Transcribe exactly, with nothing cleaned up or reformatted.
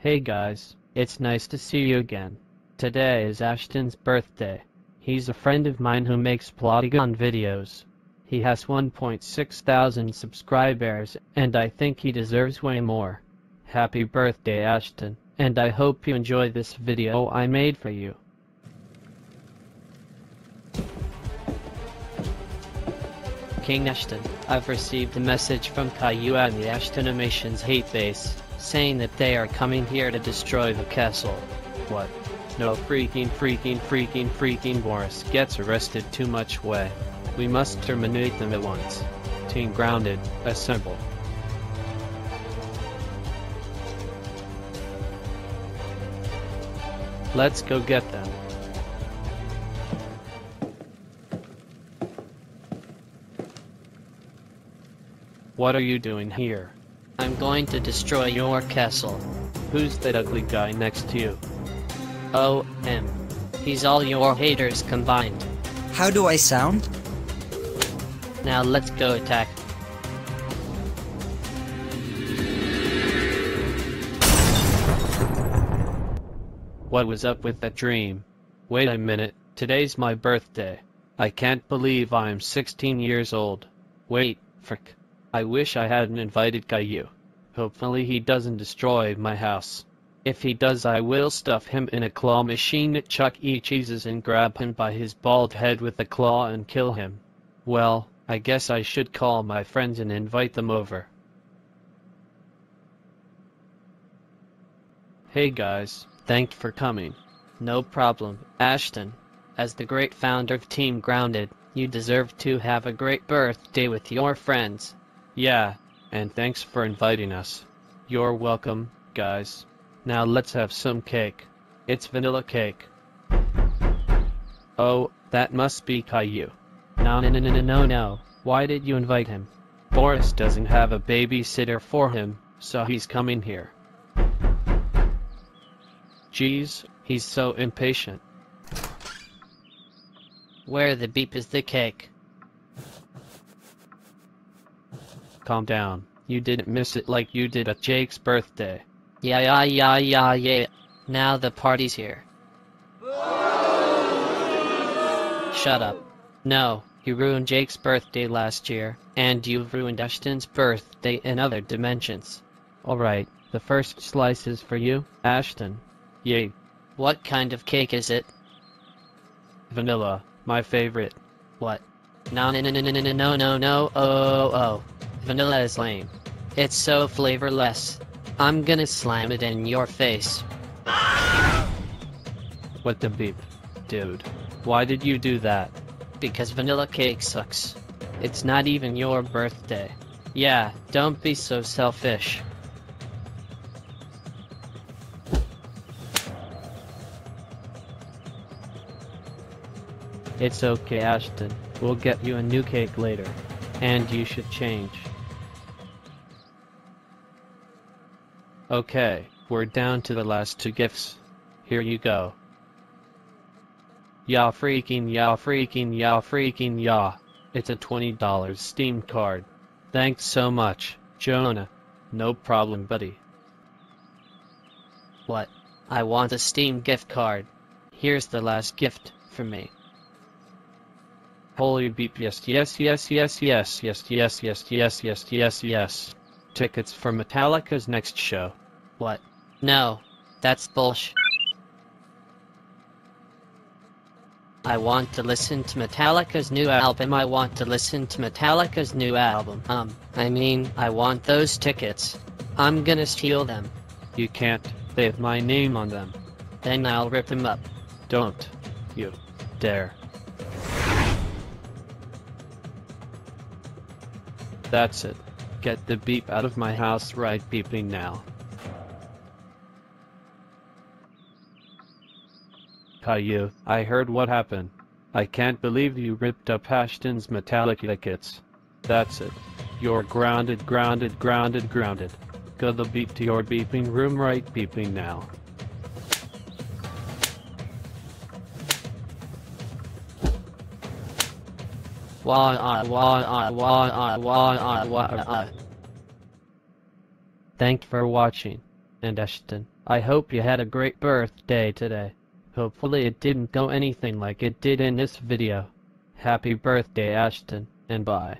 Hey guys, it's nice to see you again. Today is Ashton's birthday. He's a friend of mine who makes Plotagon videos. He has one point six thousand subscribers, and I think he deserves way more. Happy birthday, Ashton, and I hope you enjoy this video I made for you. King Ashton, I've received a message from Caillou and the Ashtonimation's hate base, saying that they are coming here to destroy the castle. What? No freaking freaking freaking freaking Boris gets arrested too much way. We must terminate them at once. Team Grounded, assemble. Let's go get them. What are you doing here? I'm going to destroy your castle. Who's that ugly guy next to you? Oh, him. He's all your haters combined. How do I sound? Now let's go attack. What was up with that dream? Wait a minute, today's my birthday. I can't believe I'm sixteen years old. Wait, frick. I wish I hadn't invited Caillou. Hopefully he doesn't destroy my house. If he does, I will stuff him in a claw machine at Chuck E. Cheese's and grab him by his bald head with a claw and kill him. Well, I guess I should call my friends and invite them over. Hey guys, thanks for coming. No problem, Ashton. As the great founder of Team Grounded, you deserve to have a great birthday with your friends. Yeah, and thanks for inviting us. You're welcome, guys. Now let's have some cake. It's vanilla cake. Oh, that must be Caillou. No, no, no, no, no, no. Why did you invite him? Boris doesn't have a babysitter for him, so he's coming here. Jeez, he's so impatient. Where the beep is the cake? Calm down. You didn't miss it like you did at Jake's birthday. Yeah, yeah, yeah, yeah, yeah. Now the party's here. Shut up. No, you ruined Jake's birthday last year, and you've ruined Ashton's birthday in other dimensions. Alright, the first slice is for you, Ashton. Yay. What kind of cake is it? Vanilla, my favorite. What? No, no, no, no, no, no, no, no, oh, oh. Vanilla is lame. It's so flavorless. I'm gonna slam it in your face. What the beep? Dude, why did you do that? Because vanilla cake sucks. It's not even your birthday. Yeah, don't be so selfish. It's okay, Ashton. We'll get you a new cake later. And you should change. Okay, we're down to the last two gifts. Here you go. Yah freaking yah freaking yah freaking yah. It's a twenty dollar Steam card. Thanks so much, Jonah. No problem, buddy. What? I want a Steam gift card. Here's the last gift for me. Holy beep, yes, yes, yes, yes, yes, yes, yes, yes, yes, yes, yes, yes. Tickets for Metallica's next show. What? No, that's bullshit. I want to listen to Metallica's new album. I want to listen to Metallica's new album. Um, I mean, I want those tickets. I'm gonna steal them. You can't. They have my name on them. Then I'll rip them up. Don't. You. Dare. That's it. Get the beep out of my house right beeping now. Caillou, I heard what happened. I can't believe you ripped up Ashton's Metallica kits. That's it. You're grounded, grounded, grounded, grounded. Go the beep to your beeping room right beeping now. Wah, wah, wah, wah, wah, wah, wah. Thanks for watching. and Ashton. I hope you had a great birthday today. Hopefully it didn't go anything like it did in this video. Happy birthday, Ashton, and bye.